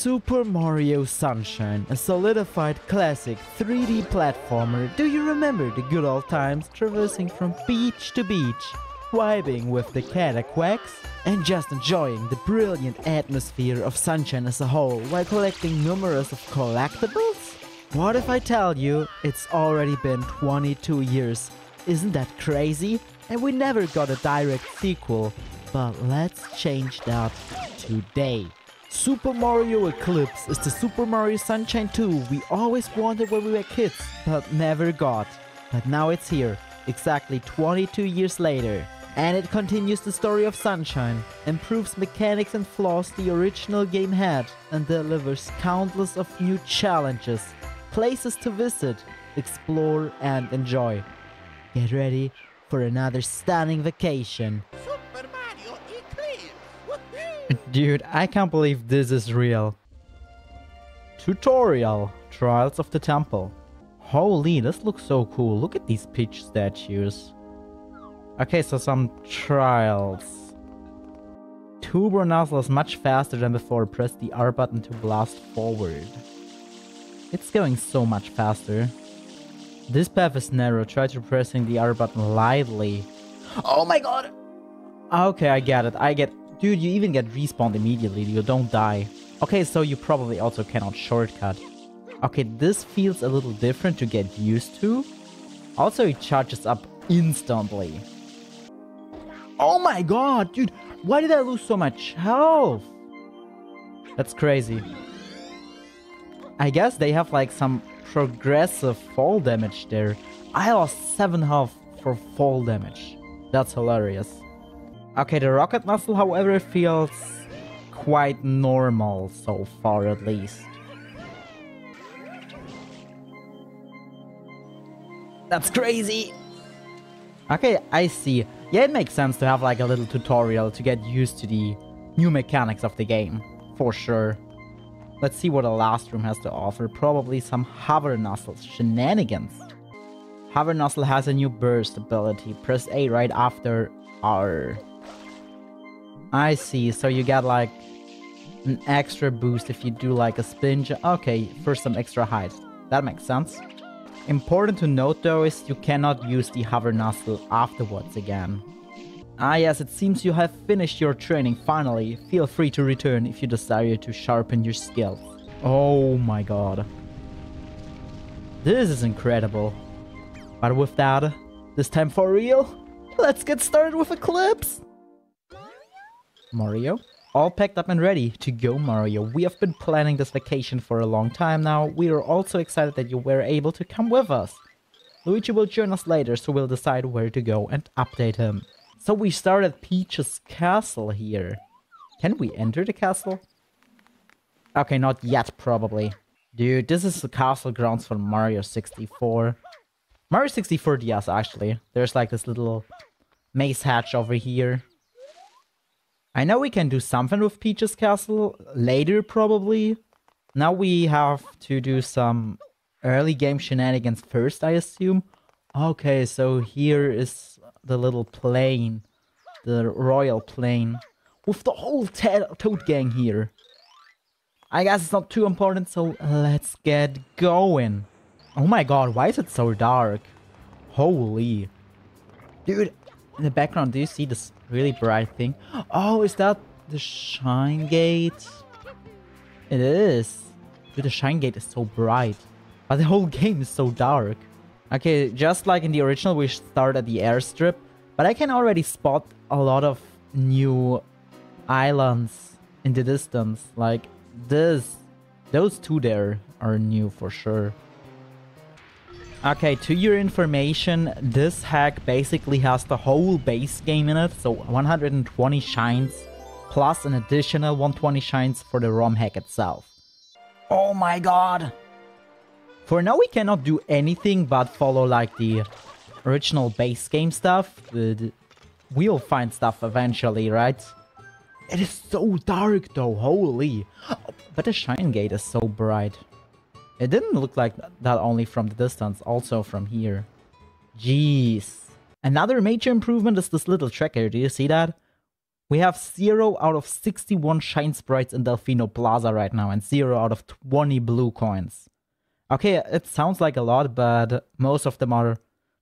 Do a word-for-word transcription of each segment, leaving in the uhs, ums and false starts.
Super Mario Sunshine, a solidified classic three D platformer. Do you remember the good old times traversing from beach to beach, vibing with the cataquacks, and just enjoying the brilliant atmosphere of Sunshine as a whole while collecting numerous of collectibles? What if I tell you it's already been twenty-two years? Isn't that crazy? And we never got a direct sequel, but let's change that today. Super Mario Eclipse is the Super Mario Sunshine two we always wanted when we were kids, but never got. But now it's here, exactly twenty-two years later. And it continues the story of Sunshine, improves mechanics and flaws the original game had, and delivers countless of new challenges, places to visit, explore and enjoy. Get ready for another stunning vacation. Super Mario Eclipse. Dude, I can't believe this is real. Tutorial: Trials of the Temple. Holy, this looks so cool. Look at these peach statues. Okay, so some trials. Two Bronazlas much faster than before. Press the R button to blast forward. It's going so much faster. This path is narrow. Try to pressing the R button lightly. Oh my god! Okay, I get it. I get... Dude, you even get respawned immediately. You don't die. Okay, so you probably also cannot shortcut. Okay, this feels a little different to get used to. Also, it charges up instantly. Oh my god, dude! Why did I lose so much health? That's crazy. I guess they have like some... progressive fall damage there. I lost seven health for fall damage. That's hilarious. Okay, the rocket muzzle, however, feels quite normal so far, at least. That's crazy! Okay, I see. Yeah, it makes sense to have like a little tutorial to get used to the new mechanics of the game, for sure. Let's see what the last room has to offer. Probably some Hovernozzle shenanigans. Hovernozzle has a new burst ability. Press A right after R. I see. So you get like an extra boost if you do like a spin. Okay, for some extra height. That makes sense. Important to note though is you cannot use the Hovernozzle afterwards again. Ah yes, it seems you have finished your training finally. Feel free to return if you desire to sharpen your skills. Oh my god. This is incredible. But with that, this time for real, let's get started with Eclipse! Mario? All packed up and ready to go, Mario. We have been planning this vacation for a long time now. We are also excited that you were able to come with us. Luigi will join us later, so we'll decide where to go and update him. So we start at Peach's castle here. Can we enter the castle? Okay, not yet, probably. Dude, this is the castle grounds from Mario sixty-four. Mario sixty-four D S, actually. There's like this little maze hatch over here. I know we can do something with Peach's castle later, probably. Now we have to do some early game shenanigans first, I assume. Okay, so here is... the little plane, the royal plane, with the whole Toad Gang here. I guess it's not too important, so let's get going. Oh my god, why is it so dark? Holy. Dude, in the background, do you see this really bright thing? Oh, is that the Shine Gate? It is. Dude, the Shine Gate is so bright, but the whole game is so dark. Okay, just like in the original, we start at the airstrip, but I can already spot a lot of new islands in the distance. Like this, those two there are new for sure. Okay, to your information, this hack basically has the whole base game in it, so one hundred twenty shines, plus an additional one hundred twenty shines for the ROM hack itself. Oh my god! For now, we cannot do anything but follow like the original base game stuff. We'll find stuff eventually, right? It is so dark though, holy. But the Shine Gate is so bright. It didn't look like that only from the distance, also from here. Jeez. Another major improvement is this little track here. Do you see that? We have zero out of sixty-one Shine Sprites in Delfino Plaza right now and zero out of twenty blue coins. Okay, it sounds like a lot, but most of them are...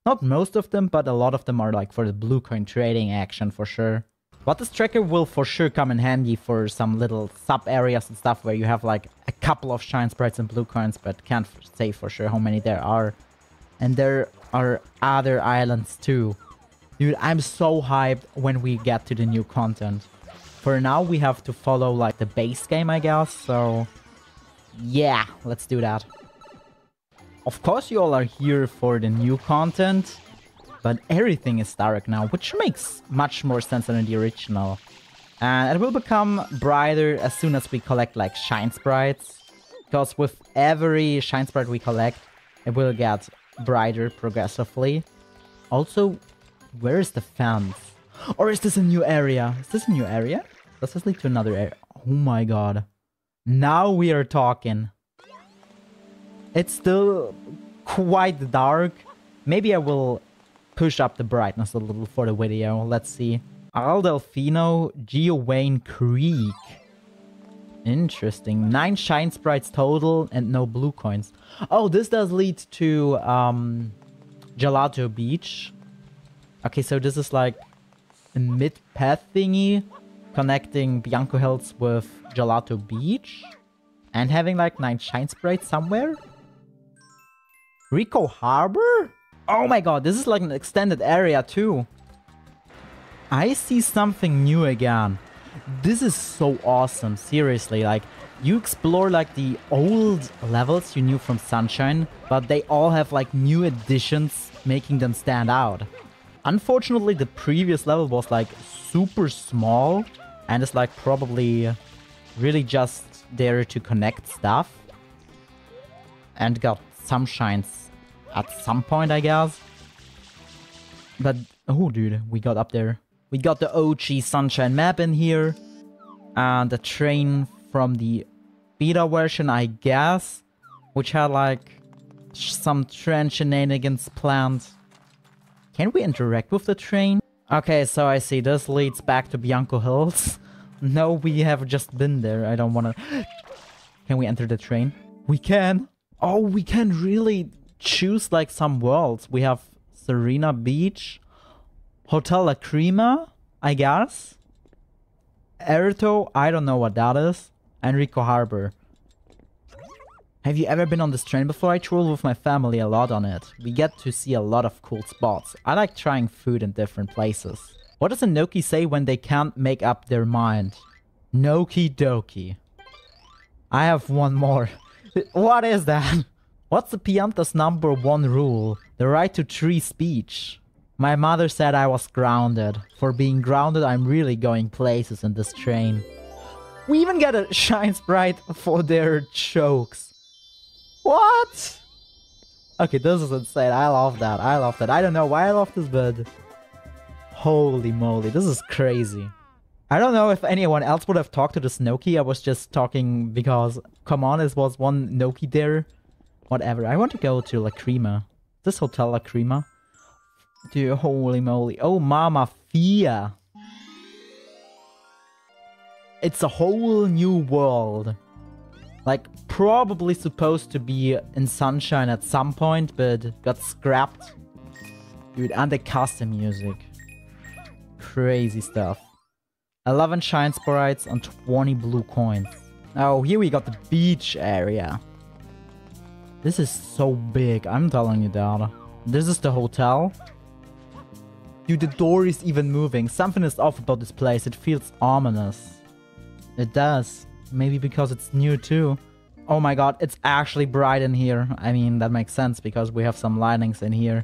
Not most of them, but a lot of them are like for the blue coin trading action for sure. But this tracker will for sure come in handy for some little sub-areas and stuff where you have like a couple of Shine Sprites and blue coins, but can't say for sure how many there are. And there are other islands too. Dude, I'm so hyped when we get to the new content. For now, we have to follow like the base game, I guess. So yeah, let's do that. Of course, you all are here for the new content, but everything is dark now, which makes much more sense than in the original. And it will become brighter as soon as we collect like Shine Sprites, because with every Shine Sprite we collect, it will get brighter progressively. Also, where is the fence? Or is this a new area? Is this a new area? Does this lead to another area? Oh my god. Now we are talking. It's still quite dark. Maybe I will push up the brightness a little for the video. Let's see. Al Delfino, Geo Wayne Creek. Interesting. Nine Shine Sprites total and no blue coins. Oh, this does lead to um, Gelato Beach. Okay, so this is like a mid-path thingy connecting Bianco Hills with Gelato Beach and having like nine Shine Sprites somewhere. Ricco Harbor? Oh my god, this is like an extended area too. I see something new again. This is so awesome, seriously. Like, you explore like the old levels you knew from Sunshine, but they all have like new additions making them stand out. Unfortunately, the previous level was like super small and it's like probably really just there to connect stuff and got some shines at some point, I guess. But, oh dude, we got up there. We got the O G Sunshine map in here and the train from the beta version, I guess, which had like some train shenanigans planned. Can we interact with the train? Okay, so I see. This leads back to Bianco Hills. No, we have just been there. I don't wanna... Can we enter the train? We can! Oh, we can really choose like some worlds. We have Serena Beach, Hotel Lacrima, I guess? Erito, I don't know what that is. And Ricco Harbor. Have you ever been on this train before? I travel with my family a lot on it. We get to see a lot of cool spots. I like trying food in different places. What does Enoki say when they can't make up their mind? Noki doki. I have one more. What is that? What's the Pianthers' number one rule? The right to free speech. My mother said I was grounded. For being grounded, I'm really going places in this train. We even get a Shine Sprite for their jokes. What? Okay, this is insane. I love that. I love that. I don't know why I love this, but... Holy moly, this is crazy. I don't know if anyone else would have talked to this Noki. I was just talking because, come on, this was one Noki there. Whatever. I want to go to Lacrima. This Hotel Lacrima. Dude, holy moly. Oh, Mama Fia. It's a whole new world. Like, probably supposed to be in Sunshine at some point, but got scrapped. Dude, and the custom music. Crazy stuff. eleven Shine Sprites and twenty blue coins. Oh, here we got the beach area. This is so big, I'm telling you that. This is the hotel. Dude, the door is even moving. Something is off about this place. It feels ominous. It does. Maybe because it's new too. Oh my god, it's actually bright in here. I mean, that makes sense because we have some lightings in here.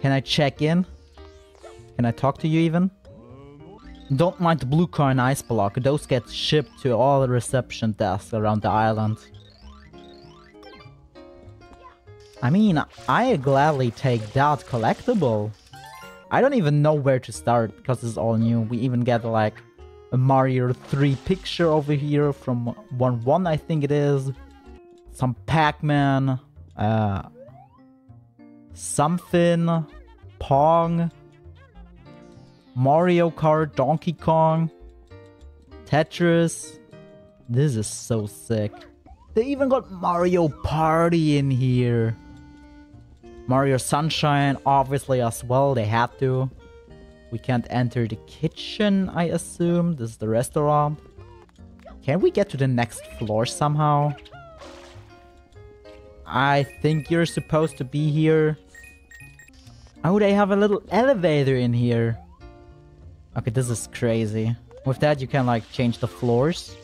Can I check in? Can I talk to you even? Don't mind the blue coin ice block. Those get shipped to all the reception desks around the island. I mean, I gladly take that collectible. I don't even know where to start because it's all new. We even get like... a Mario three picture over here from one one, I think it is. Some Pac-Man. Uh, something. Pong. Mario Kart, Donkey Kong, Tetris. This is so sick. They even got Mario Party in here. Mario Sunshine, obviously, as well. They have to. We can't enter the kitchen, I assume. This is the restaurant. Can we get to the next floor somehow? I think you're supposed to be here. Oh, they have a little elevator in here. Okay, this is crazy. With that, you can, like, change the floors.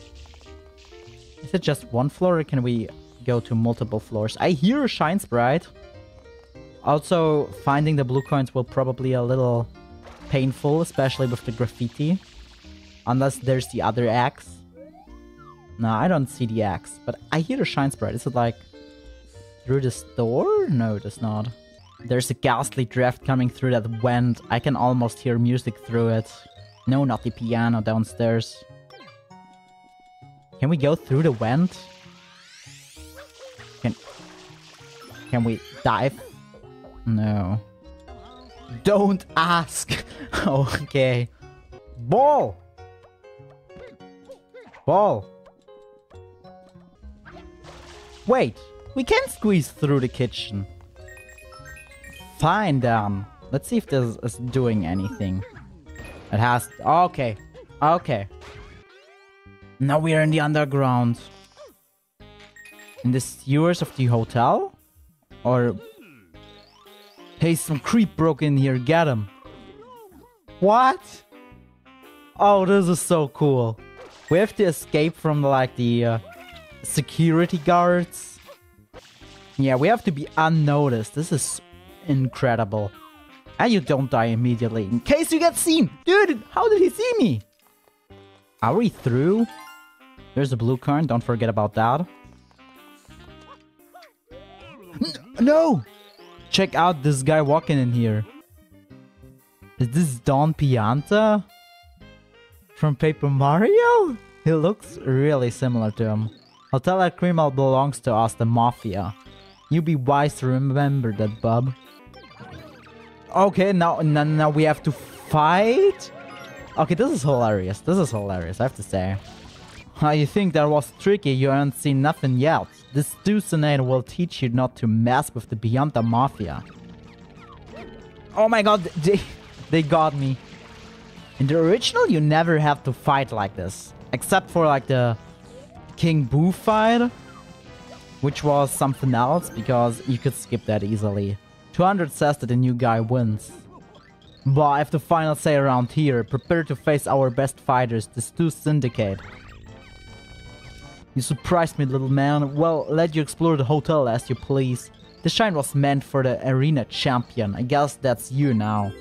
Is it just one floor or can we go to multiple floors? I hear a Shine Sprite. Also, finding the blue coins will probably a little painful, especially with the graffiti. Unless there's the other axe. No, I don't see the axe, but I hear a Shine Sprite. Is it, like, through this door? No, it is not. There's a ghastly draft coming through that vent. I can almost hear music through it. No, not the piano downstairs. Can we go through the vent? Can... Can we dive? No. Don't ask! Okay. Ball! Ball! Wait! We can squeeze through the kitchen. Fine, then. Let's see if this is doing anything. It has... Okay. Okay. Now we are in the underground. In the sewers of the hotel? Or... Hey, some creep broke in here. Get him. What? Oh, this is so cool. We have to escape from, like, the uh, security guards. Yeah, we have to be unnoticed. This is... incredible. And you don't die immediately in case you get seen. Dude, how did he see me? Are we through? There's a blue coin. Don't forget about that. No! Check out this guy walking in here. Is this Don Pianta? From Paper Mario? He looks really similar to him. Hotel Lacrima belongs to us, the Mafia. You be wise to remember that, bub. Okay, now, now, now we have to fight? Okay, this is hilarious. This is hilarious, I have to say. How you think that was tricky? You haven't seen nothing yet. This Stu Syndicate will teach you not to mess with the Beyond the Mafia. Oh my god, they, they got me. In the original, you never have to fight like this. Except for, like, the King Boo fight. Which was something else, because you could skip that easily. two hundred says that the new guy wins. But I have the final say around here. Prepare to face our best fighters, the Stu Syndicate. You surprised me, little man. Well, let you explore the hotel as you please. The shine was meant for the arena champion. I guess that's you now.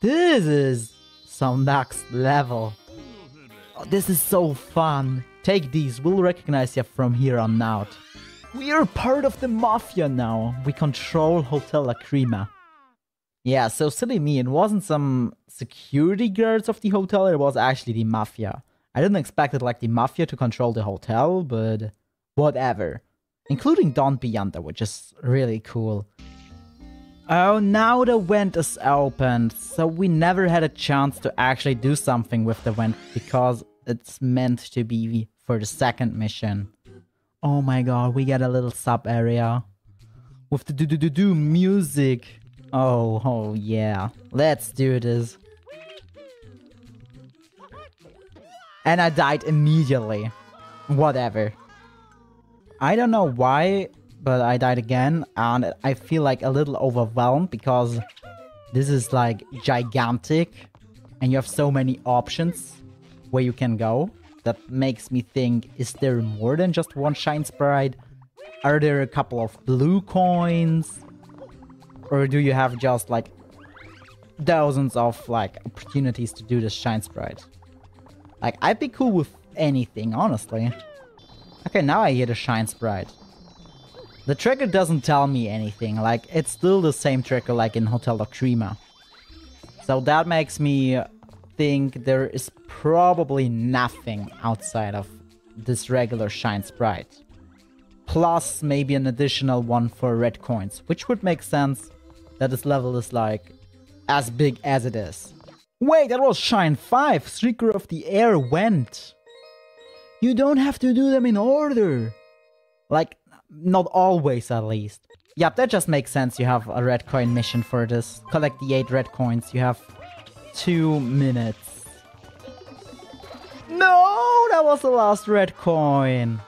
This is some next level. Oh, this is so fun. Take these, we'll recognize you from here on out. We are part of the Mafia now. We control Hotel Lacrima. Yeah, so silly me, it wasn't some security guards of the hotel, it was actually the Mafia. I didn't expect it like the Mafia to control the hotel, but whatever. Including Don Biondo, which is really cool. Oh, now the vent is opened, so we never had a chance to actually do something with the vent because it's meant to be for the second mission. Oh my god, we get a little sub area. With the do-do-do-do music. Oh, oh yeah. Let's do this. And I died immediately. Whatever. I don't know why, but I died again. And I feel like a little overwhelmed because this is like gigantic. And you have so many options where you can go. That makes me think, is there more than just one Shine Sprite? Are there a couple of blue coins? Or do you have just, like, thousands of, like, opportunities to do this Shine Sprite? Like, I'd be cool with anything, honestly. Okay, now I hear the Shine Sprite. The trigger doesn't tell me anything. Like, it's still the same trigger like in Hotel Lacrima. So that makes me... think there is probably nothing outside of this regular Shine Sprite. Plus maybe an additional one for red coins, which would make sense that this level is like as big as it is. Wait, that was Shine five, Streaker of the Air went. You don't have to do them in order. Like, not always at least. Yep, that just makes sense. You have a red coin mission for this. Collect the eight red coins. You have two minutes. No, that was the last red coin.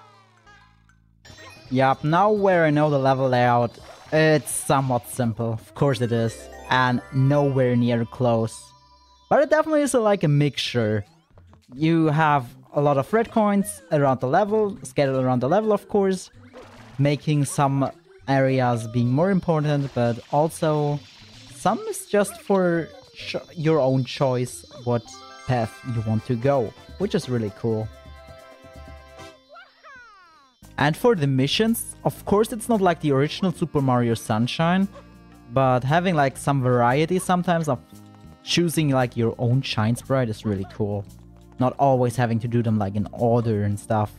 Yep, now where I know the level layout, it's somewhat simple. Of course it is. And nowhere near close. But it definitely is a, like a mixture. You have a lot of red coins around the level, scattered around the level, of course, making some areas being more important, but also some is just for your own choice what path you want to go, which is really cool. And for the missions, of course it's not like the original Super Mario Sunshine, but having like some variety sometimes of choosing like your own Shine Sprite is really cool. Not always having to do them like in order and stuff.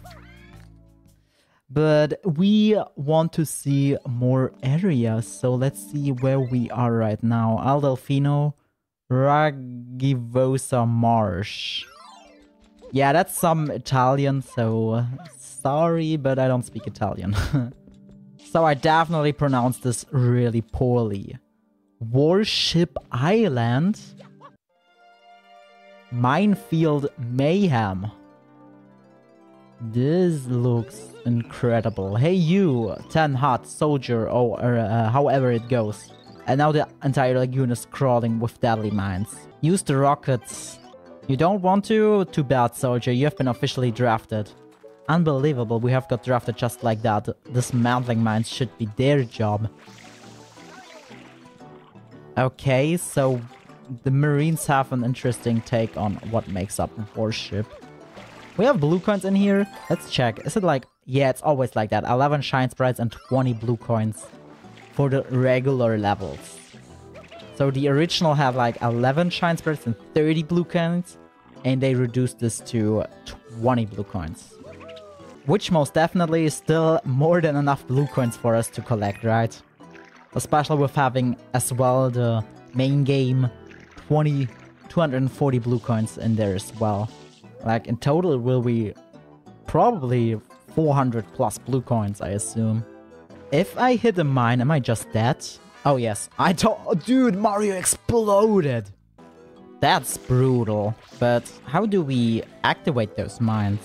But we want to see more areas, so let's see where we are right now. Al Delfino, Ragivosa Marsh. Yeah, that's some Italian, so sorry, but I don't speak Italian. So I definitely pronounced this really poorly. Warship Island? Minefield Mayhem. This looks incredible. Hey you, ten hot, soldier, or uh, uh, however it goes. And now the entire lagoon is crawling with deadly mines. Use the rockets. You don't want to? Too bad, soldier. You have been officially drafted. Unbelievable, we have got drafted just like that. Dismantling mines should be their job. Okay, so the Marines have an interesting take on what makes up a warship. We have blue coins in here. Let's check. Is it like... Yeah, it's always like that. eleven Shine Sprites and twenty blue coins for the regular levels. So the original had like eleven Shine Sprites and thirty blue coins. And they reduced this to twenty blue coins. Which most definitely is still more than enough blue coins for us to collect, right? Especially with having as well the main game... two hundred forty blue coins in there as well. Like in total it will be probably four hundred plus blue coins, I assume. If I hit a mine, am I just dead? Oh yes, I don't- Dude, Mario exploded! That's brutal. But how do we activate those mines?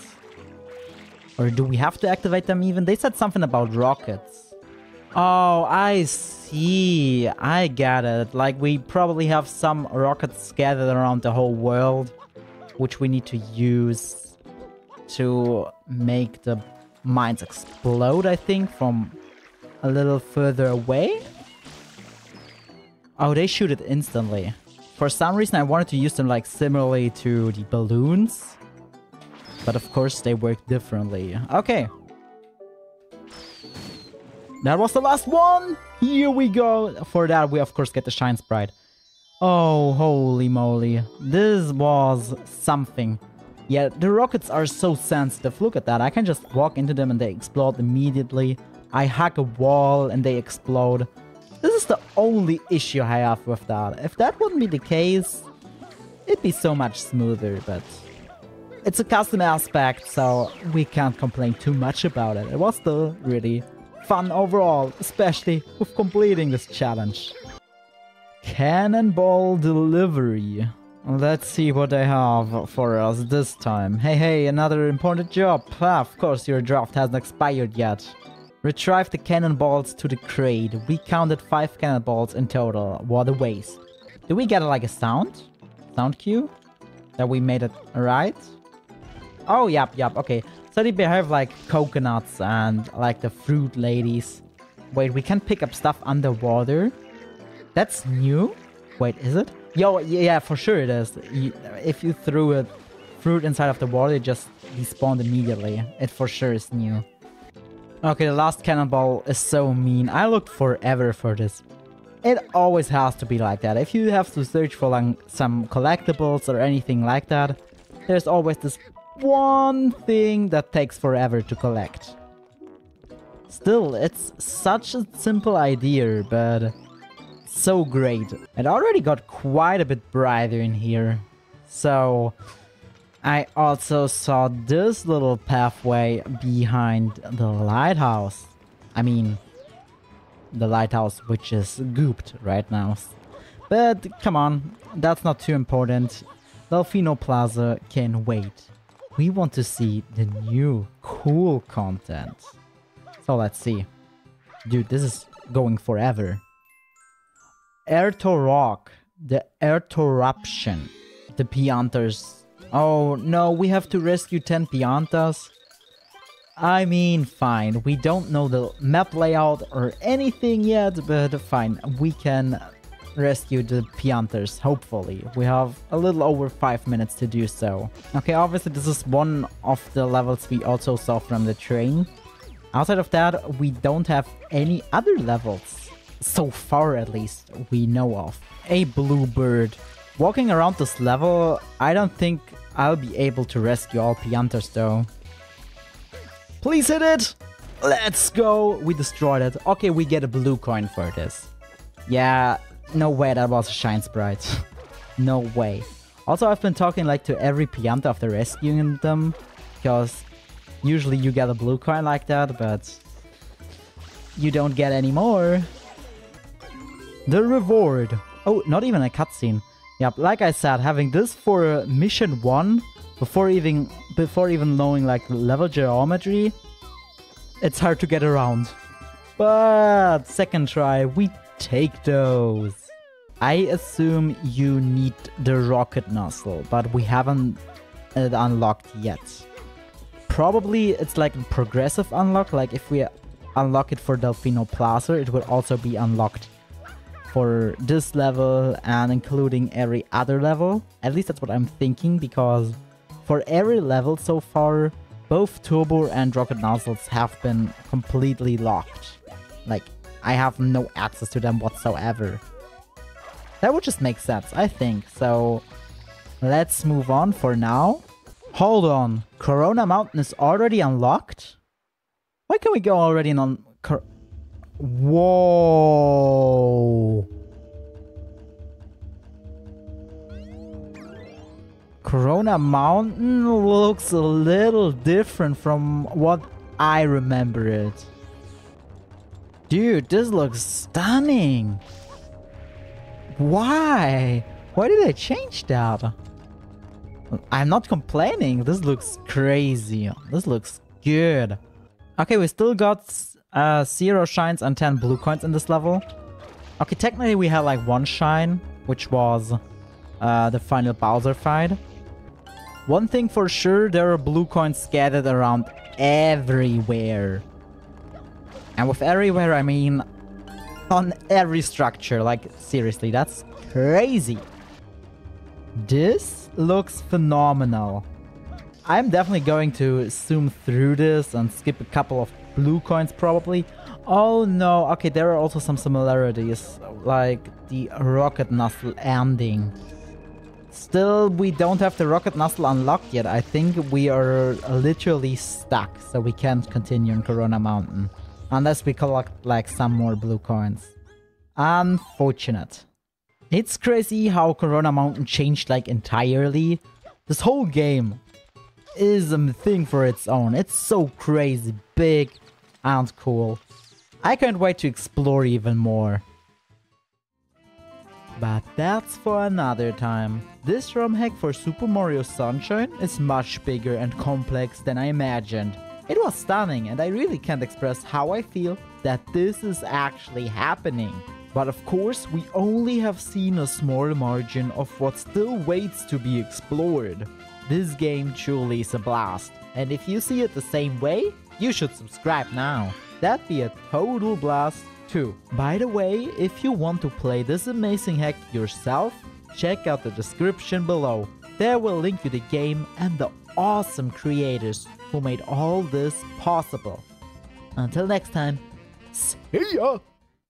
Or do we have to activate them even? They said something about rockets. Oh, I see. I get it. Like, we probably have some rockets scattered around the whole world, which we need to use to make the mines explode, I think, from a little further away. Oh, they shoot it instantly. For some reason, I wanted to use them, like, similarly to the balloons. But, of course, they work differently. Okay. That was the last one! Here we go! For that, we of course get the Shine Sprite. Oh, holy moly. This was something. Yeah, the rockets are so sensitive. Look at that. I can just walk into them and they explode immediately. I hack a wall and they explode. This is the only issue I have with that. If that wouldn't be the case, it'd be so much smoother, but... It's a custom aspect, so we can't complain too much about it. It was still really... fun overall, especially with completing this challenge. Cannonball Delivery. Let's see what they have for us this time. Hey, hey, another important job. Ah, of course, your draft hasn't expired yet. Retrieve the cannonballs to the crate. We counted five cannonballs in total. What a waste. Do we get like a sound? Sound cue? That we made it right? Oh, yep, yep, okay. So they behave like coconuts and like the fruit ladies. Wait, we can pick up stuff underwater? That's new? Wait, is it? Yo, yeah, for sure it is. You, if you threw a fruit inside of the water, it just despawned immediately. It for sure is new. Okay, the last cannonball is so mean. I looked forever for this. It always has to be like that. If you have to search for like some collectibles or anything like that, there's always this... one thing that takes forever to collect. Still, it's such a simple idea, but so great. It already got quite a bit brighter in here. So I also saw this little pathway behind the lighthouse. I mean, the lighthouse which is gooped right now. But come on, that's not too important. Delfino Plaza can wait. We want to see the new cool content. So let's see. Dude, this is going forever. Ertoruk, the Ertoruption, the Pianthers. Oh no, we have to rescue ten Pianthers. I mean, fine. We don't know the map layout or anything yet, but fine. We can rescue the Pianthers, hopefully. We have a little over five minutes to do so. Okay, obviously this is one of the levels we also saw from the train. Outside of that, we don't have any other levels. So far, at least, we know of. A bluebird. Walking around this level, I don't think I'll be able to rescue all Pianthers though. Please hit it! Let's go! We destroyed it. Okay, we get a blue coin for this. Yeah, no way that was a Shine Sprite. No way. Also, I've been talking like to every Pianta after rescuing them, because usually you get a blue coin like that, but you don't get any more. The reward. Oh, not even a cutscene. Yep, like I said, having this for mission one, Before even before even knowing like level geometry, it's hard to get around. But second try, we take those. I assume you need the rocket nozzle, but we haven't it unlocked yet. Probably it's like a progressive unlock, like if we unlock it for Delfino Plaza, it will also be unlocked for this level and including every other level. At least that's what I'm thinking, because for every level so far, both turbo and rocket nozzles have been completely locked. Like, I have no access to them whatsoever. That would just make sense, I think. So, let's move on for now. Hold on, Corona Mountain is already unlocked? Why can we go already on Cor- Whoa! Corona Mountain looks a little different from what I remember it. Dude, this looks stunning. Why? Why did I change that? I'm not complaining. This looks crazy. This looks good. Okay, we still got uh, zero shines and ten blue coins in this level. Okay, technically we had like one shine, which was uh, the final Bowser fight. One thing for sure, there are blue coins scattered around everywhere. And with everywhere, I mean on every structure. Like, seriously, that's crazy. This looks phenomenal. I'm definitely going to zoom through this and skip a couple of blue coins probably. Oh no, okay, there are also some similarities, like the rocket nozzle ending. Still, we don't have the rocket nozzle unlocked yet. I think we are literally stuck, so we can't continue in Corona Mountain. Unless we collect, like, some more blue coins. Unfortunate. It's crazy how Corona Mountain changed, like, entirely. This whole game is a thing for its own. It's so crazy, big, and cool. I can't wait to explore even more. But that's for another time. This ROM hack for Super Mario Sunshine is much bigger and complex than I imagined. It was stunning, and I really can't express how I feel that this is actually happening. But of course, we only have seen a small margin of what still waits to be explored. This game truly is a blast, and if you see it the same way, you should subscribe now. That'd be a total blast too. By the way, if you want to play this amazing hack yourself, check out the description below. There will link you the game and the awesome creators who made all this possible. Until next time, see ya!